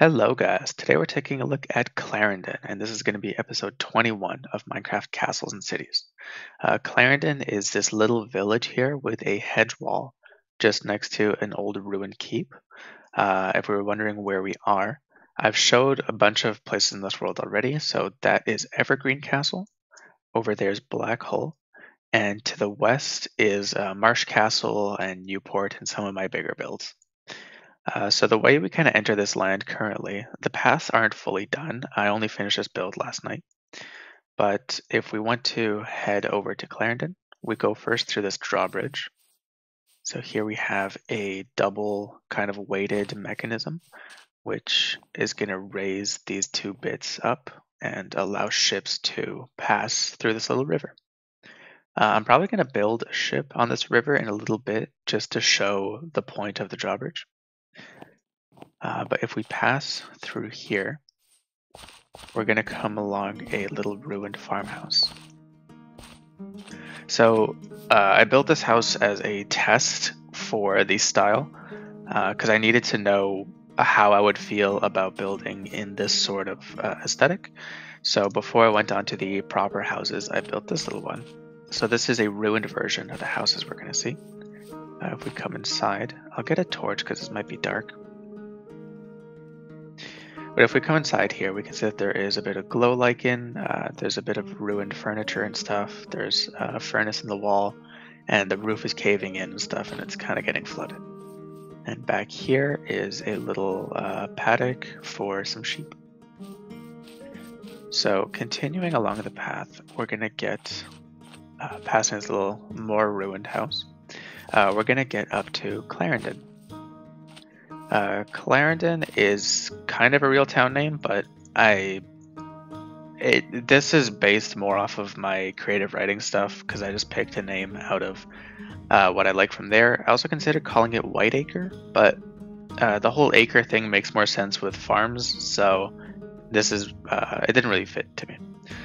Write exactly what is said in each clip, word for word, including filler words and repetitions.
Hello guys, today we're taking a look at Clarendon, and this is going to be episode twenty-one of Minecraft Castles and Cities. Uh, Clarendon is this little village here with a hedge wall just next to an old ruined keep. Uh, if we were wondering where we are, I've showed a bunch of places in this world already, so that is Evergreen Castle, over there's Black Hole, and to the west is uh, Marsh Castle and Newport and some of my bigger builds. Uh, so the way we kind of enter this land currently, the paths aren't fully done. I only finished this build last night. But if we want to head over to Clarendon, we go first through this drawbridge. So here we have a double kind of weighted mechanism, which is going to raise these two bits up and allow ships to pass through this little river. Uh, I'm probably going to build a ship on this river in a little bit just to show the point of the drawbridge. Uh, but if we pass through here, we're going to come along a little ruined farmhouse. So uh, I built this house as a test for the style, because uh, I needed to know how I would feel about building in this sort of uh, aesthetic. So before I went on to the proper houses, I built this little one. So this is a ruined version of the houses we're going to see. Uh, if we come inside, I'll get a torch because this might be dark. But if we come inside here, we can see that there is a bit of glow lichen, uh, there's a bit of ruined furniture and stuff, there's a furnace in the wall, and the roof is caving in and stuff, and it's kind of getting flooded. And back here is a little uh, paddock for some sheep. So continuing along the path, we're going to get uh, passing this little more ruined house. Uh, we're going to get up to Clarendon. Uh, Clarendon is kind of a real town name, but I it, this is based more off of my creative writing stuff because I just picked a name out of uh, what I like from there. I also considered calling it White Acre, but uh, the whole acre thing makes more sense with farms, so this is uh, it didn't really fit to me.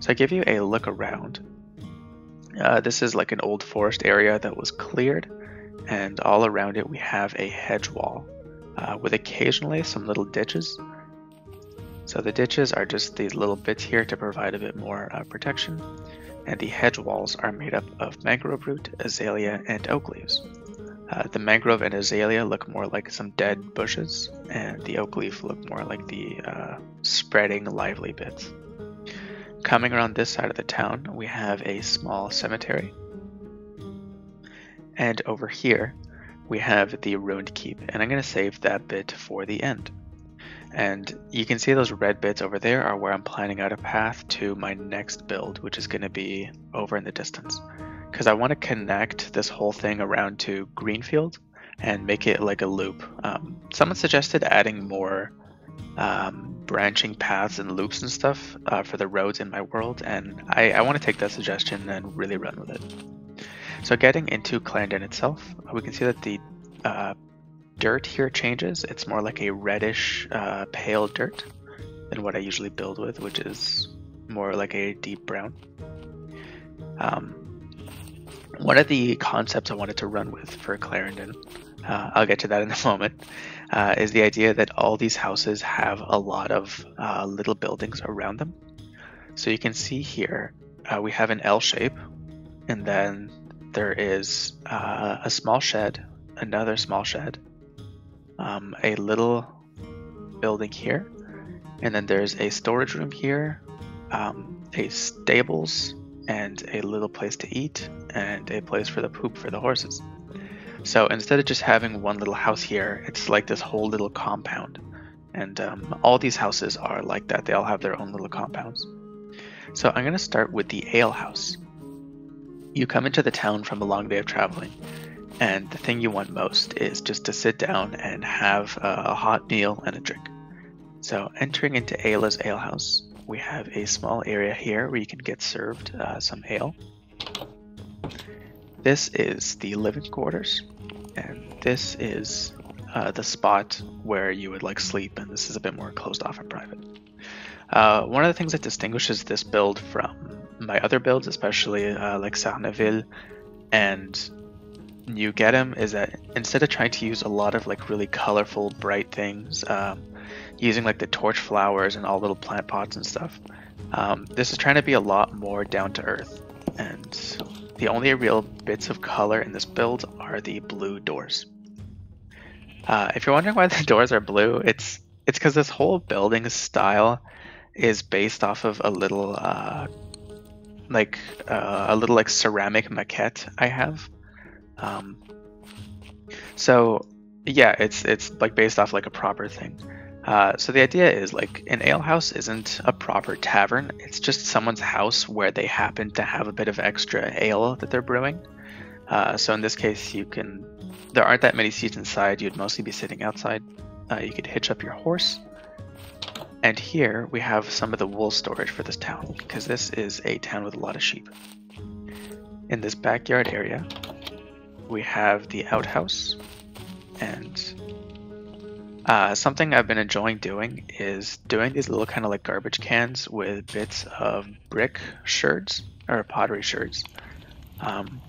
So I give you a look around. Uh, this is like an old forest area that was cleared, and all around it we have a hedge wall uh, with occasionally some little ditches. So the ditches are just these little bits here to provide a bit more uh, protection, and the hedge walls are made up of mangrove root, azalea, and oak leaves. Uh, the mangrove and azalea look more like some dead bushes, and the oak leaf look more like the uh, spreading lively bits. Coming around this side of the town, we have a small cemetery. And over here, we have the ruined keep, and I'm going to save that bit for the end. And you can see those red bits over there are where I'm planning out a path to my next build, which is going to be over in the distance. Because I want to connect this whole thing around to Greenfield and make it like a loop. Um, someone suggested adding more um, branching paths and loops and stuff uh, for the roads in my world, and I, I want to take that suggestion and really run with it. So getting into Clarendon itself, we can see that the uh, dirt here changes. It's more like a reddish uh, pale dirt than what I usually build with, which is more like a deep brown. Um, one of the concepts I wanted to run with for Clarendon, Uh, I'll get to that in a moment, uh, is the idea that all these houses have a lot of uh, little buildings around them. So you can see here, uh, we have an L shape, and then there is uh, a small shed, another small shed, um, a little building here, and then there's a storage room here, um, a stables, and a little place to eat, and a place for the poop for the horses. So instead of just having one little house here, it's like this whole little compound. And um, all these houses are like that. They all have their own little compounds. So I'm going to start with the alehouse. You come into the town from a long day of traveling, and the thing you want most is just to sit down and have a hot meal and a drink. So entering into Ayla's alehouse, we have a small area here where you can get served uh, some ale. This is the living quarters, and this is uh, the spot where you would like sleep, and this is a bit more closed off and private. Uh, one of the things that distinguishes this build from my other builds, especially uh, like Sarnaville and New Getem, is that instead of trying to use a lot of like really colorful, bright things, um, using like the torch flowers and all little plant pots and stuff. Um, this is trying to be a lot more down to earth, and the only real bits of color in this build are the blue doors. Uh, if you're wondering why the doors are blue, it's it's because this whole building style is based off of a little uh, like uh, a little like ceramic maquette I have. Um, so yeah, it's it's like based off like a proper thing. Uh, so the idea is like an alehouse isn't a proper tavern. It's just someone's house where they happen to have a bit of extra ale that they're brewing. Uh, so in this case, you can, there aren't that many seats inside. You'd mostly be sitting outside. Uh, you could hitch up your horse. And here we have some of the wool storage for this town, because this is a town with a lot of sheep. In this backyard area, we have the outhouse, and Uh, something I've been enjoying doing is doing these little kind of like garbage cans with bits of brick sherds or pottery sherds. Um,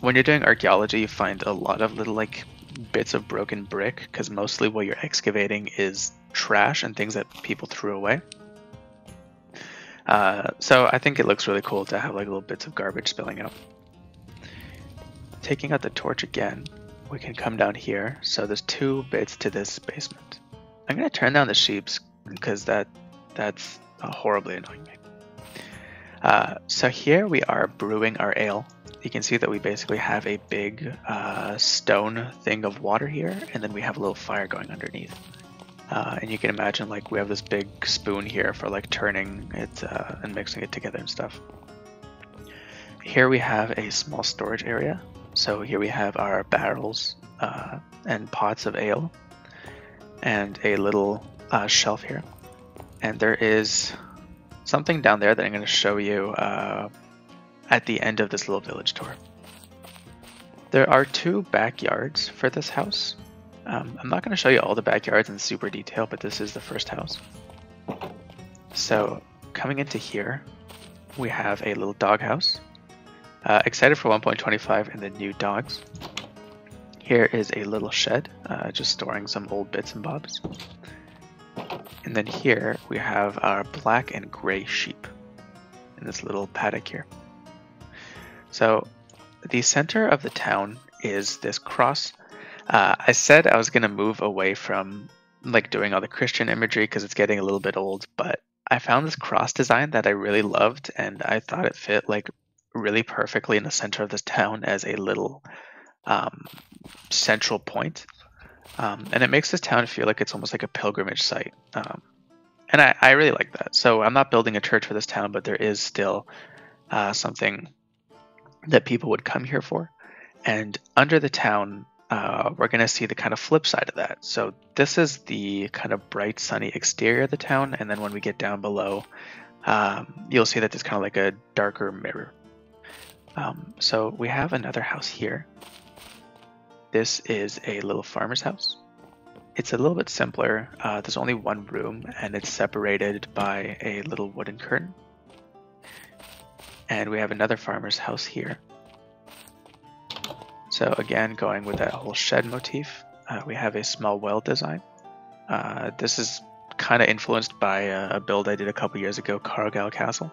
when you're doing archaeology, you find a lot of little like bits of broken brick, because mostly what you're excavating is trash and things that people threw away. Uh, so I think it looks really cool to have like little bits of garbage spilling out. Taking out the torch again, we can come down here. So there's two bits to this basement. I'm gonna turn down the sheeps because that that's horribly annoying me. Uh, so here we are brewing our ale. You can see that we basically have a big uh, stone thing of water here, and then we have a little fire going underneath. Uh, and you can imagine like we have this big spoon here for like turning it uh, and mixing it together and stuff. Here we have a small storage area. So here we have our barrels uh, and pots of ale, and a little uh, shelf here. And there is something down there that I'm going to show you uh, at the end of this little village tour. There are two backyards for this house. Um, I'm not going to show you all the backyards in super detail, but this is the first house. So coming into here, we have a little doghouse. Uh, excited for one point twenty-five and the new dogs. Here is a little shed, uh, just storing some old bits and bobs. And then here we have our black and gray sheep in this little paddock here. So the center of the town is this cross. Uh, I said I was going to move away from like doing all the Christian imagery because it's getting a little bit old, but I found this cross design that I really loved, and I thought it fit like really perfectly in the center of this town as a little um, central point. Um, and it makes this town feel like it's almost like a pilgrimage site. Um, and I, I really like that. So I'm not building a church for this town, but there is still uh, something that people would come here for. And under the town, uh, we're going to see the kind of flip side of that. So this is the kind of bright, sunny exterior of the town. And then when we get down below, um, you'll see that there's kind of like a darker mirror. Um, so we have another house here. This is a little farmer's house. It's a little bit simpler. Uh, there's only one room, and it's separated by a little wooden curtain. And we have another farmer's house here. So again, going with that whole shed motif, uh, we have a small well design. Uh, this is kind of influenced by a, a build I did a couple years ago, Cargill Castle.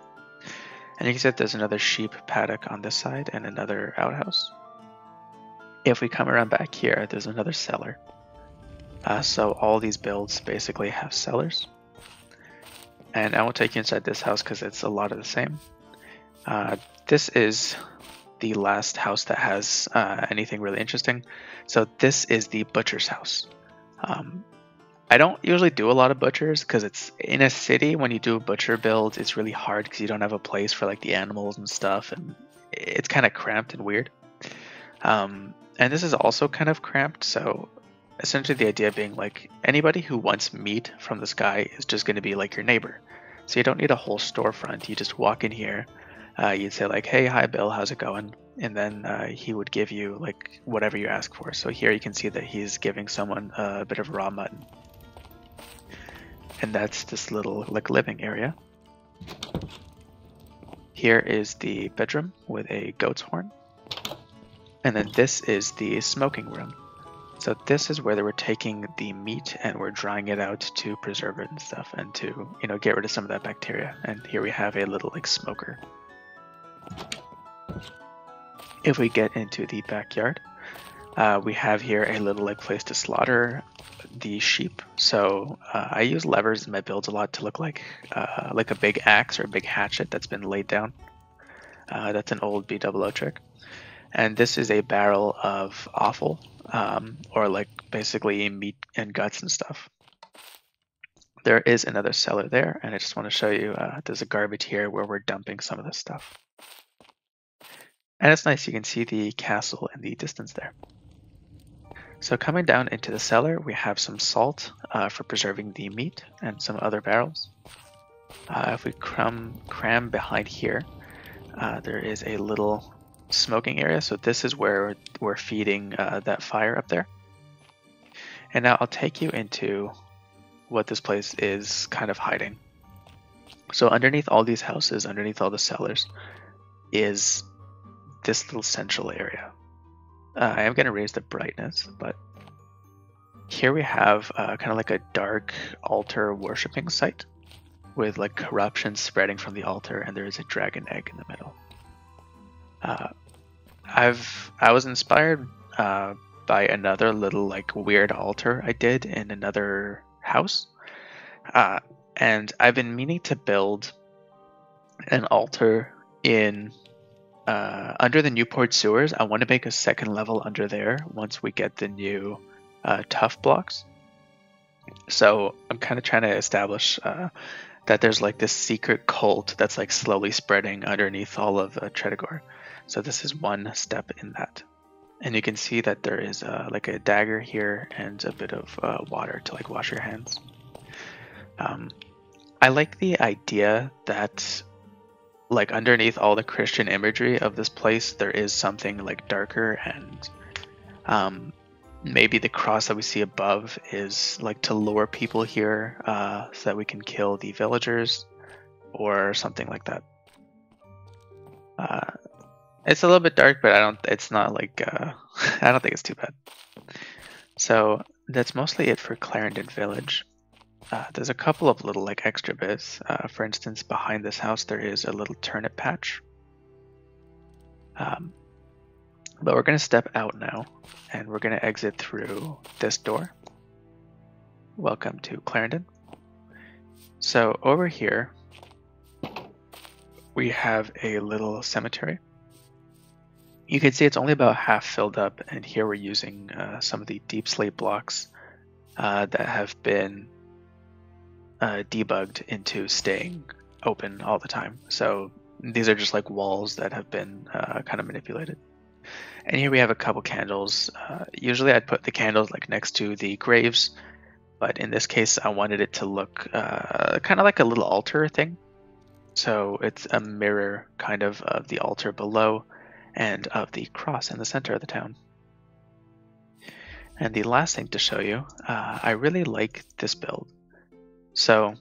And you can see that there's another sheep paddock on this side and another outhouse. If we come around back here, there's another cellar. Uh, so all these builds basically have cellars. And I won't take you inside this house because it's a lot of the same. Uh, this is the last house that has uh, anything really interesting. So this is the butcher's house. Um, I don't usually do a lot of butchers because it's in a city. When you do a butcher build, it's really hard because you don't have a place for like the animals and stuff, and it's kind of cramped and weird. Um, and this is also kind of cramped. So essentially the idea being like anybody who wants meat from this guy is just going to be like your neighbor. So you don't need a whole storefront. You just walk in here. Uh, you'd say like, hey, hi, Bill, how's it going? And then uh, he would give you like whatever you ask for. So here you can see that he's giving someone a bit of raw mutton. And that's this little like living area. Here is the bedroom with a goat's horn. And then this is the smoking room. So this is where they were taking the meat and we're drying it out to preserve it and stuff, and to, you know, get rid of some of that bacteria. And here we have a little like smoker. If we get into the backyard, uh, we have here a little like place to slaughter the sheep. So uh, I use levers in my builds a lot to look like uh, like a big axe or a big hatchet that's been laid down. Uh, that's an old B O O trick. And this is a barrel of offal, um, or like basically meat and guts and stuff. There is another cellar there, and I just want to show you, uh, there's a garbage here where we're dumping some of this stuff. And it's nice, you can see the castle in the distance there. So coming down into the cellar, we have some salt uh, for preserving the meat and some other barrels. Uh, if we cram, cram behind here, uh, there is a little smoking area. So this is where we're feeding uh, that fire up there. And now I'll take you into what this place is kind of hiding. So underneath all these houses, underneath all the cellars, is this little central area. Uh, I am going to raise the brightness, but here we have uh, kind of like a dark altar worshipping site with like corruption spreading from the altar, and there is a dragon egg in the middle. Uh, I've I was inspired uh, by another little like weird altar I did in another house, uh, and I've been meaning to build an altar in uh, under the Newport sewers. I want to make a second level under there once we get the new uh, tough blocks. So I'm kind of trying to establish uh, that there's like this secret cult that's like slowly spreading underneath all of uh, Tretagor. So this is one step in that. And you can see that there is uh, like a dagger here and a bit of uh, water to like wash your hands. Um, I like the idea that like underneath all the Christian imagery of this place, there is something like darker, and um, maybe the cross that we see above is like to lure people here uh, so that we can kill the villagers or something like that. Uh, It's a little bit dark, but I don't, it's not like, uh, I don't think it's too bad. So that's mostly it for Clarendon Village. Uh, there's a couple of little like extra bits. Uh, for instance, behind this house, there is a little turnip patch. Um, but we're going to step out now, and we're going to exit through this door. Welcome to Clarendon. So over here, we have a little cemetery. You can see it's only about half filled up, and here we're using uh, some of the deep slate blocks uh, that have been uh, debugged into staying open all the time. So these are just like walls that have been uh, kind of manipulated. And here we have a couple candles. Uh, usually I'd put the candles like next to the graves, but in this case I wanted it to look uh, kind of like a little altar thing. So it's a mirror kind of of the altar below, and of the cross in the center of the town. And the last thing to show you, uh, I really like this build. So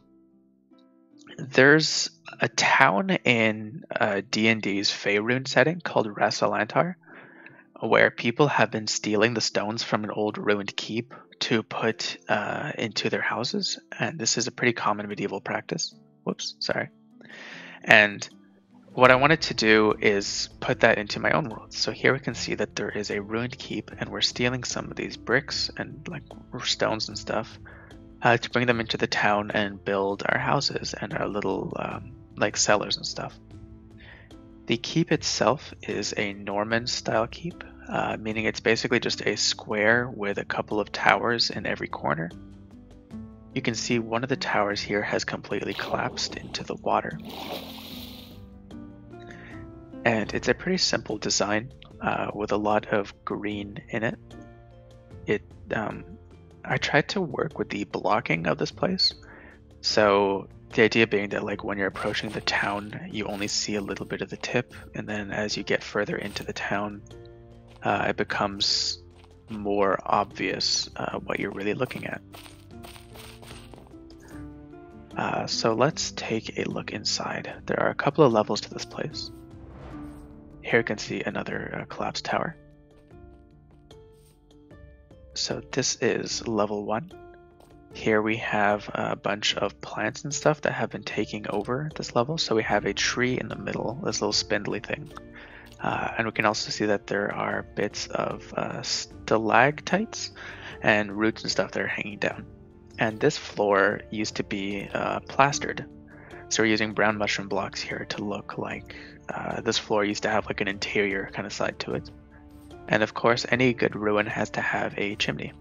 there's a town in uh, D and D's Faerûn setting called Rasalantar, where people have been stealing the stones from an old ruined keep to put uh, into their houses. And this is a pretty common medieval practice. Whoops, sorry. And what I wanted to do is put that into my own world. So here we can see that there is a ruined keep, and we're stealing some of these bricks and like stones and stuff uh, to bring them into the town and build our houses and our little um, like cellars and stuff. The keep itself is a Norman style keep, uh, meaning it's basically just a square with a couple of towers in every corner. You can see one of the towers here has completely collapsed into the water. And it's a pretty simple design uh, with a lot of green in it. It um, I tried to work with the blocking of this place. So the idea being that like when you're approaching the town, you only see a little bit of the tip. And then as you get further into the town, uh, it becomes more obvious uh, what you're really looking at. Uh, so let's take a look inside. There are a couple of levels to this place. Here you can see another uh, collapsed tower. So this is level one. Here we have a bunch of plants and stuff that have been taking over this level. So we have a tree in the middle, this little spindly thing. Uh, and we can also see that there are bits of uh, stalactites and roots and stuff that are hanging down. And this floor used to be uh, plastered. So we're using brown mushroom blocks here to look like uh, this floor used to have like an interior kind of side to it. And of course, any good ruin has to have a chimney.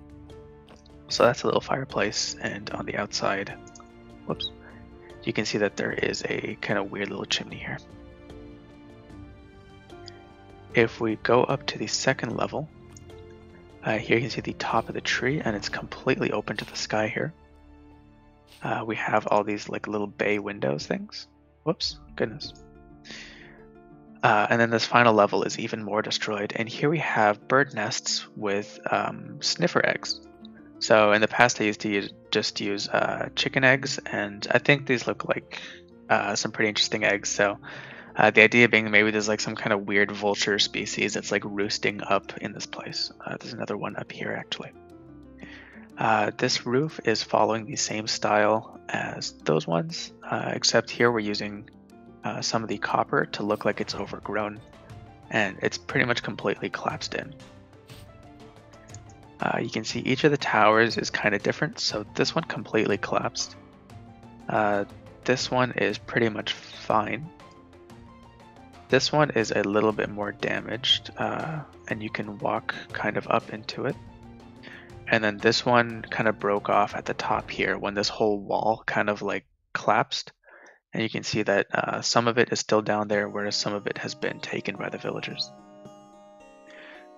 So that's a little fireplace, and on the outside, whoops, you can see that there is a kind of weird little chimney here. If we go up to the second level, uh, here you can see the top of the tree, and it's completely open to the sky here. Uh, we have all these like little bay windows things. Whoops, goodness. Uh, and then this final level is even more destroyed, and here we have bird nests with um, sniffer eggs. So in the past, I used to use, just use uh, chicken eggs, and I think these look like uh, some pretty interesting eggs. So uh, the idea being maybe there's like some kind of weird vulture species that's like roosting up in this place. Uh, there's another one up here, actually. Uh, this roof is following the same style as those ones, uh, except here we're using uh, some of the copper to look like it's overgrown, and it's pretty much completely collapsed in. Uh, you can see each of the towers is kind of different, so this one completely collapsed. Uh, this one is pretty much fine. This one is a little bit more damaged, uh, and you can walk kind of up into it. And then this one kind of broke off at the top here when this whole wall kind of like collapsed. And you can see that uh, some of it is still down there, whereas some of it has been taken by the villagers.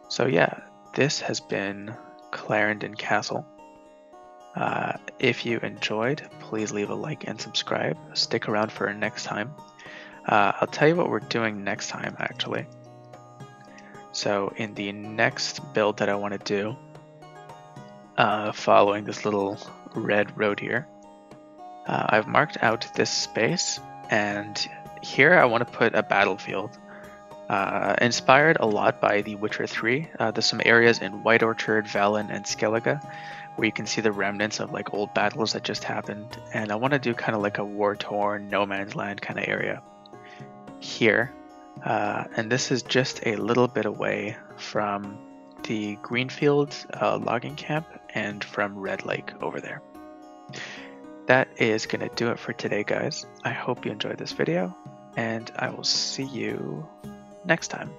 So yeah, this has been Clarendon Castle. Uh, if you enjoyed, please leave a like and subscribe. Stick around for next time. Uh, I'll tell you what we're doing next time, actually. So in the next build that I want to do, uh, following this little red road here, uh, I've marked out this space, and here I want to put a battlefield. Uh, inspired a lot by the Witcher three. Uh, there's some areas in White Orchard, Velen, and Skellige where you can see the remnants of like old battles that just happened, and I want to do kind of like a war-torn, no man's land kind of area here. Uh, and this is just a little bit away from the Greenfield uh, logging camp and from Red Lake over there. That is going to do it for today, guys. I hope you enjoyed this video, and I will see you next time.